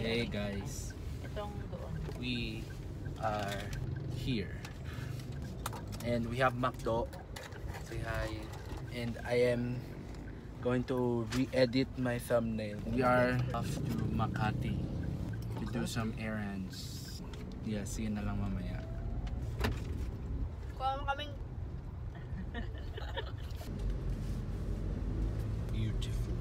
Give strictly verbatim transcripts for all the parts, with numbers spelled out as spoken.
Hey guys, we are here and we have MacDo. Say hi. And I am going to re-edit my thumbnail. We are off to Makati to do some errands. Yeah, see you na lang mamaya. Kuha mo kaming beautiful.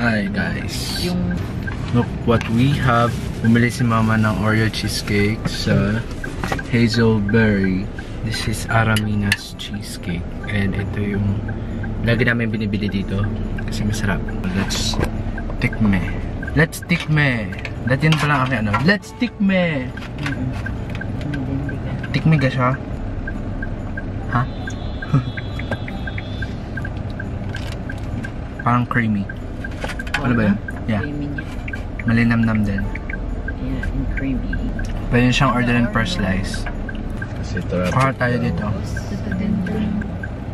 Hi guys, look what we have. Bumili si mama ng Oreo cheesecake sa hazelberry. This is Aramina's cheesecake. And ito yung lagi namin binibili dito kasi masarap. Let's tikme. Let's tikme. Dati yun pala aking ano. Let's tikme. Tikme ka siya? Ha? Parang creamy. Ano ba yun? Yeah. Malinamnam din. Yeah, and creamy. Pwede siyang orderin per slice. Kuha tayo dito.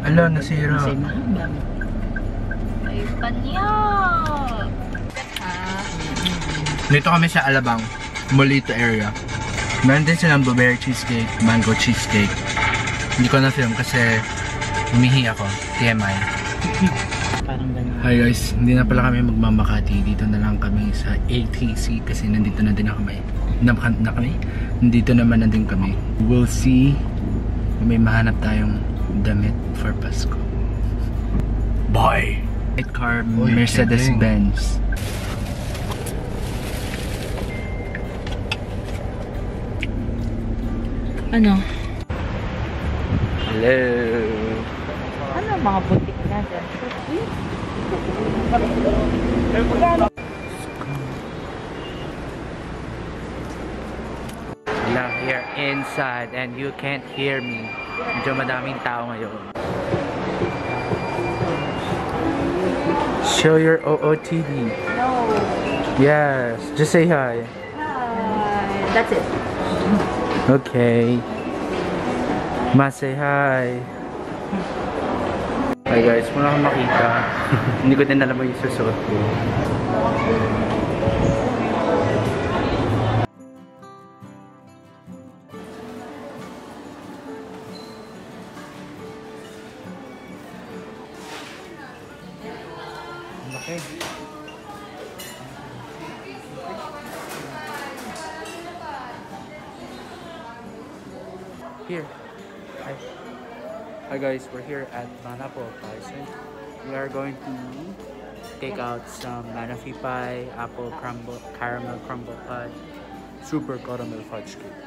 Ala, nasira. Dito kami sa Alabang, Molito area. Meron din silang blueberry cheesecake, mango cheesecake. Hindi ko na-film kasi umihi ako. T M I. Hi guys, hindi na pala kami magmamakati. Dito na lang kami sa A T C kasi nandito na din kami. Nandito na kami. Nandito naman na din kami. We'll see kung may mahanap tayong damit for Pasko. Bye! White car, Mercedes Benz. Ano? Hello! Ano mga butik na dyan? Now here inside and you can't hear me. Medyo madaming tao ngayon. Show your O O T D. No. Yes, just say hi. Hi. That's it. Okay. Ma say hi. Hi guys, muna akong makita. Hindi ko din alam mo yung susuot ko. Okay. Here. Hi. Hi guys, we're here at Tanapo Pie. So we are going to take out some manafi pie, apple crumble, caramel crumble pie, super caramel fudge cake.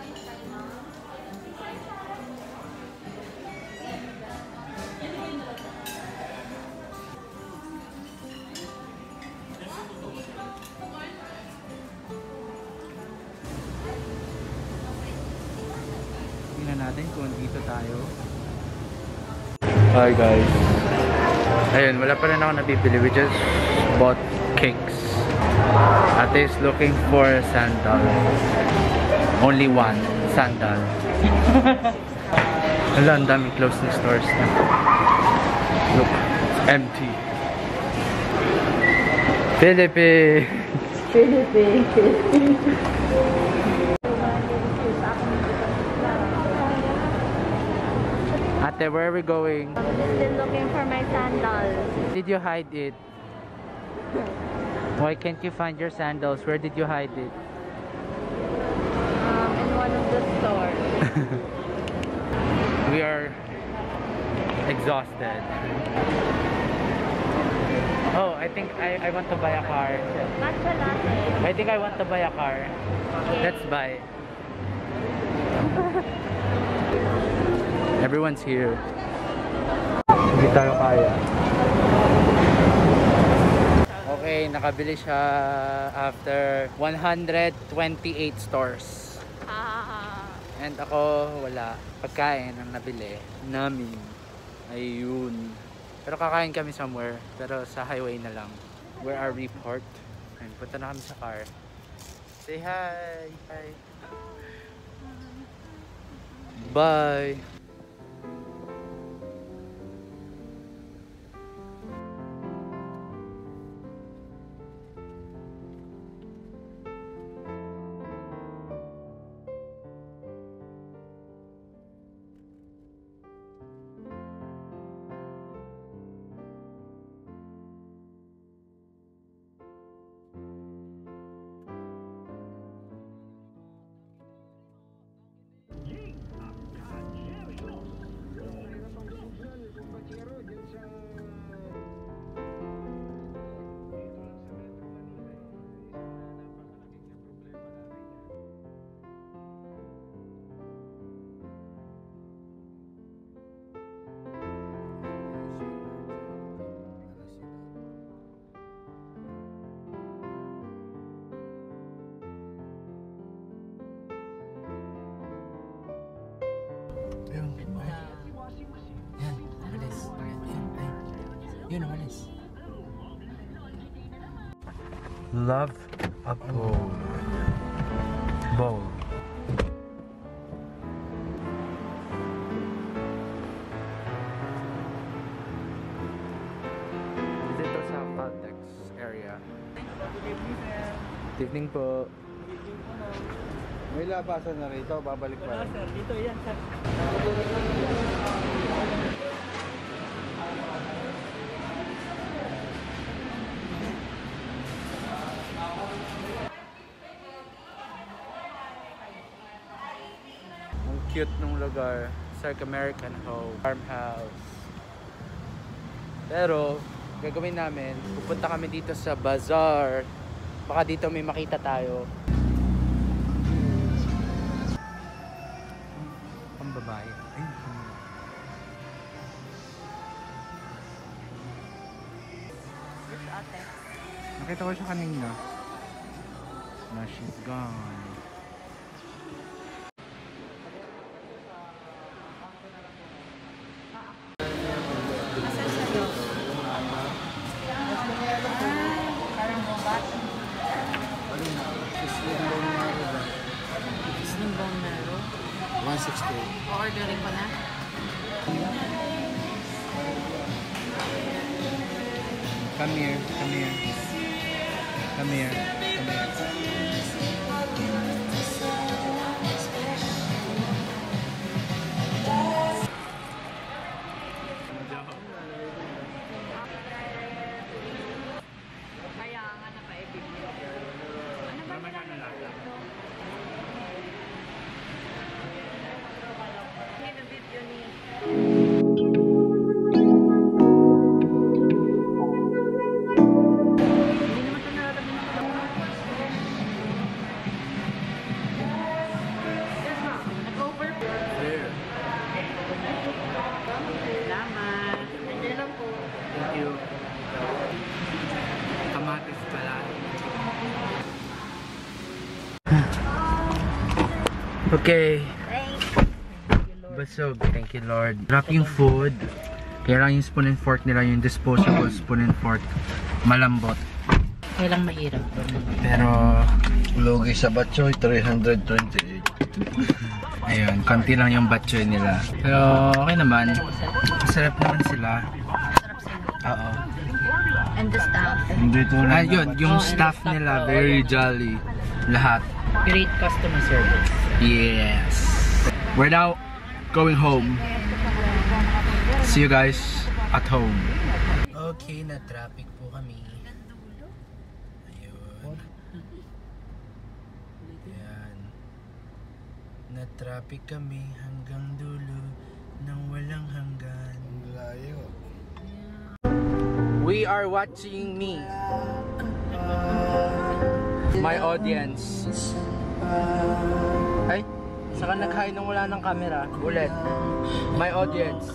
Tingnan natin kung dito tayo. Hi guys. Ayun, wala pa rin ako nabibili. We just bought cakes. Ate is looking for a sandal. Only one sandal. Wala, ang dami closed na stores na. Look, it's empty. Philippines! Philippines! There, where are we going? I'm still looking for my sandals. Did you hide it? Why can't you find your sandals? Where did you hide it? Um, in one of the stores. We are exhausted. Oh, I think I, I want to buy a car. Matcha latte. I think I want to buy a car. Okay. Let's buy. Everyone's here. Hindi tayo kaya. Okay, nakabili siya after one hundred twenty-eight stores. Ah. And ako, wala. Pagkain ang nabili namin. Ayun. Pero kakain kami somewhere. Pero sa highway na lang. Where are we parked? Ayun, punta na kami sa car. Say hi! Hi! Bye! Love a bowl. Bowl. This is the Tandeks area. Good evening po. May labasan na rito, babalik pa. Sir, dito yan, sir. Cute nung lugar. It's like American Home, Farmhouse. Pero, gagawin namin, pupunta kami dito sa bazaar. Baka dito may makita tayo. Ang babae. Ay, nakita ko siya kanina. Now she's gone. Ordering ko na. Come here, come here. Come here, come here. Kaya nga na paibig niyo. Ano ba nila nila? Okay. Basog. Thank you, Lord. Drop yung food. Kaya lang yung spoon and fork nila, yung disposable spoon and fork. Malambot. Kaya lang mahirap. Pero, lugi sa batchoy, three hundred twenty-eight. Ayun, konti lang yung batchoy nila. Pero, okay naman. Masarap naman sila. Masarap sila. Oo. And the staff. Ah, yun, yung staff nila, very jolly. Lahat. Great customer service. Yes. We're now going home. See you guys at home. Okay, na traffic po kami. Ayun. Ayan. Na traffic kami hanggang dulo ng walang hanggan. Layo. We are watching me. My audience. Ay, saka naghain nung wala ng camera. Ulit. My audience.